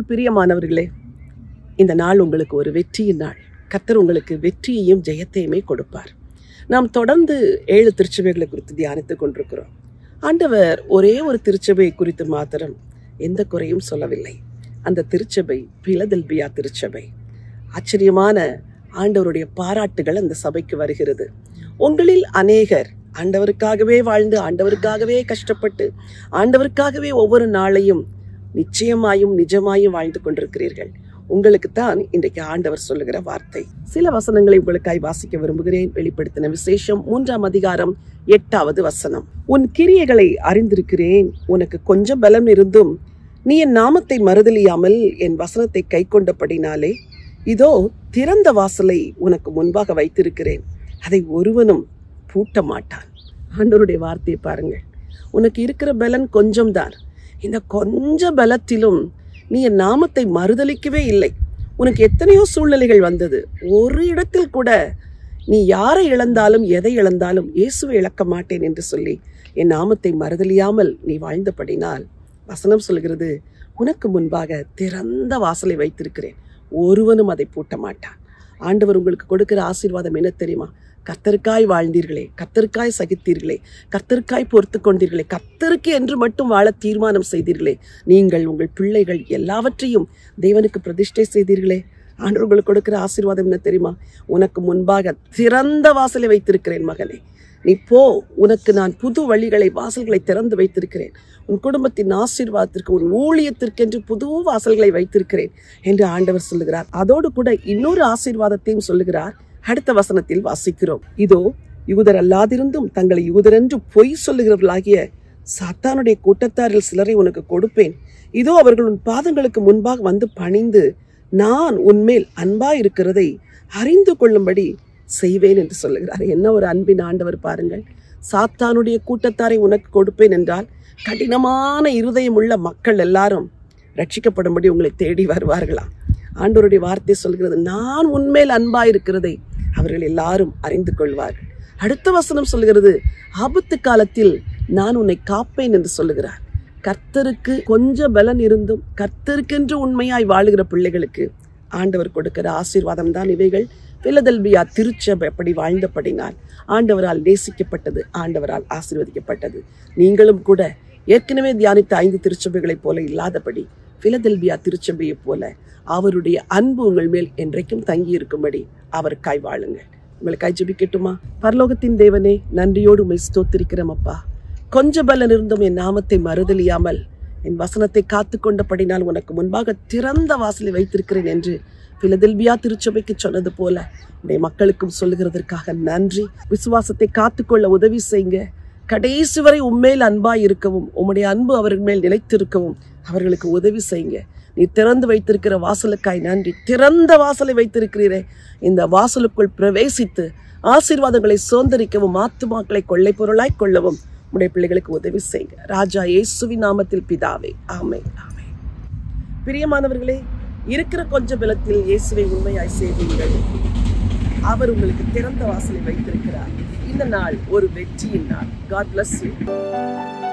கர்த்தருக்குள் பிரியமானவர்களே, இந்த நாள் உங்களுக்கு ஒரு வெற்றியின் நாள். கர்த்தர் உங்களுக்கு வெற்றியையும் ஜெயத்தையுமே கொடுப்பார். நாம் தொடர்ந்து 7 திருச்சபைகளை குறித்து தியானித்துக் கொண்டிருக்கிறோம். ஆண்டவர் ஒரே ஒரு திருச்சபையை குறித்து மாத்திரம் எந்த குறையும் சொல்லவில்லை. அந்த திருச்சபை பிலதெல்பியா திருச்சபை. ஆச்சரியமான ஆண்டவருடைய பாராட்டுகள் அந்த சபைக்கு வருகிறது. உங்களில் அநேகர் ஆண்டவருக்காகவே வாழ்ந்து, ஆண்டவருக்காகவே கஷ்டப்பட்டு, ஆண்டவருக்காகவே ஒவ்வொரு நாளையும் நிச்சயமாயும் நிஜமாயும் வாழ்ந்து கொண்டிருக்கிறீர்கள். உங்களுக்கு தான் இன்றைக்கு ஆண்டவர் சொல்லுகிற வார்த்தை. சில வசனங்களை உங்களுக்காய் வாசிக்க விரும்புகிறேன். வெளிப்படுத்தின விசேஷம் 3ஆம் அதிகாரம் 8வது வசனம். உன் கிரியைகளை அறிந்திருக்கிறேன், உனக்கு கொஞ்சம் பலம் இருந்தும் நீ என் நாமத்தை மறுதலியாமல் என் வசனத்தை கை கொண்டபடினாலே இதோ திறந்த வாசலை உனக்கு முன்பாக வைத்திருக்கிறேன், அதை ஒருவனும் பூட்ட மாட்டான். ஆண்டவருடைய வார்த்தையை பாருங்கள். உனக்கு இருக்கிற பலன் கொஞ்சம்தான். இந்த கொஞ்ச பலத்திலும் நீ என் நாமத்தை மறுதலிக்கவே இல்லை. உனக்கு எத்தனையோ சூழ்நிலைகள் வந்தது. ஒரு இடத்தில் கூட நீ யாரை இழந்தாலும் எதை இழந்தாலும் இயேசுவை இழக்க மாட்டேன் என்று சொல்லி என் நாமத்தை மறுதலியாமல் நீ வாழ்ந்தபடினால் வசனம் சொல்கிறது, உனக்கு முன்பாக திறந்த வாசலை வைத்திருக்கிறேன், ஒருவனும் அதை பூட்ட மாட்டான். ஆண்டவர் உங்களுக்கு கொடுக்கிற ஆசீர்வாதம் என்ன தெரியுமா? கர்த்தருக்காய் வாழ்ந்தீர்களே, கர்த்தருக்காய் சகித்தீர்களே, கர்த்தருக்காய் பொறுத்து கொண்டீர்களே, கர்த்தருக்கு என்று மட்டும் வாழ தீர்மானம் செய்தீர்களே, நீங்கள் உங்கள் பிள்ளைகள் எல்லாவற்றையும் தேவனுக்கு பிரதிஷ்டை செய்தீர்களே. ஆண்டவர் உங்களுக்கு கொடுக்கிற ஆசீர்வாதம் என்ன தெரியுமா? உனக்கு முன்பாக திறந்த வாசலை வைத்திருக்கிறேன் மகனே, நீ போ, உனக்கு நான் புது வழிகளை வாசல்களை திறந்து வைத்திருக்கிறேன், உன் குடும்பத்தின் ஆசீர்வாதத்திற்கு உன் ஊழியத்திற்கென்று புது வாசல்களை வைத்திருக்கிறேன் என்று ஆண்டவர் சொல்லுகிறார். அதோடு கூட இன்னொரு ஆசீர்வாதத்தையும் சொல்லுகிறார். அடுத்த வசனத்தில் வாசிக்கிறோம், இதோ யூதர் அல்லாதிருந்தும் தங்களை யூதரென்று பொய் சொல்லுகிறவர்களாகிய சாத்தானுடைய கூட்டத்தாரில் சிலரை உனக்கு கொடுப்பேன், இதோ அவர்கள் உன் பாதங்களுக்கு முன்பாக வந்து பணிந்து நான் உன்மேல் அன்பாயிருக்கிறதை அறிந்து கொள்ளும்படி செய்வேன் என்று சொல்லுகிறார். என்ன ஒரு அன்பின் ஆண்டவர் பாருங்கள். சாத்தானுடைய கூட்டத்தாரை உனக்கு கொடுப்பேன் என்றால் கடினமான இருதயம் உள்ள மக்கள் எல்லாரும் ரட்சிக்கப்படும்படி உங்களை தேடி வருவார்களாம். ஆண்டவருடைய வார்த்தை சொல்கிறது, நான் உன்மேல் அன்பாயிருக்கிறதை அவர்கள் எல்லாரும் அறிந்து கொள்வார்கள். அடுத்த வசனம் சொல்கிறது, ஆபத்து காலத்தில் நான் உன்னை காப்பேன் என்று சொல்லுகிறார். கர்த்தருக்கு கொஞ்ச பலன் இருந்தும் கர்த்தருக்கென்று உண்மையாய் வாழுகிற பிள்ளைகளுக்கு ஆண்டவர் கொடுக்கிற ஆசீர்வாதம் தான் இவைகள். பிலதெல்பியா திருச்சபை அப்படி வாழ்ந்தபடினால் ஆண்டவரால் நேசிக்கப்பட்டது, ஆண்டவரால் ஆசீர்வதிக்கப்பட்டது. நீங்களும் கூட ஏற்கனவே தியானித்த 5 திருச்சபைகளைப் போல இல்லாதபடி பிலதெல்பியா திருச்சபையை போல அவருடைய அன்பு உங்கள் மேல் என்றைக்கும் தங்கி இருக்கும்படி அவருக்காய் வாழுங்கள். உங்களுக்காய் ஜெபிக்கட்டுமா? பரலோகத்தின் தேவனே, நன்றியோடு உங்களை ஸ்தோத்திரிக்கிறோம் அப்பா. கொஞ்ச பலன் இருந்தும் என் நாமத்தை மறுதலியாமல் என் வசனத்தை காத்து கொண்டபடினால் உனக்கு முன்பாக திறந்த வாசலை வைத்திருக்கிறேன் என்று பிலதெல்பியா திருச்சபைக்கு சொன்னது போல உடைய மக்களுக்கும் சொல்லுகிறதற்காக நன்றி. விசுவாசத்தை காத்துக்கொள்ள உதவி செய்யுங்க. கடைசி வரை உம்மேல் அன்பாய் இருக்கவும், உம்முடைய அன்பு அவர்கள் மேல் நிலைத்திருக்கவும் அவர்களுக்கு உதவி செய்யுங்க. நீ திறந்து வைத்திருக்கிற வாசலுக்காய் நன்றி. திறந்த வாசலை வைத்திருக்கிறீரே, இந்த வாசலுக்குள் பிரவேசித்து ஆசீர்வாதங்களை சுதந்தரிக்கவும் ஆத்துமாக்களை கொள்ளை பொருளாய் கொள்ளவும் உடைய பிள்ளைகளுக்கு உதவி செய்யுங்க. ராஜா இயேசுவின் நாமத்தில் பிதாவே, ஆமென், ஆமென். பிரியமானவர்களே, இருக்கிற கொஞ்ச பலத்தில் இயேசுவை உண்மையாய் சேவியுங்கள். அவர் உங்களுக்கு திறந்த வாசலை வைத்திருக்கிறார். இந்த நாள் ஒரு வெற்றியின் நாள். God bless you.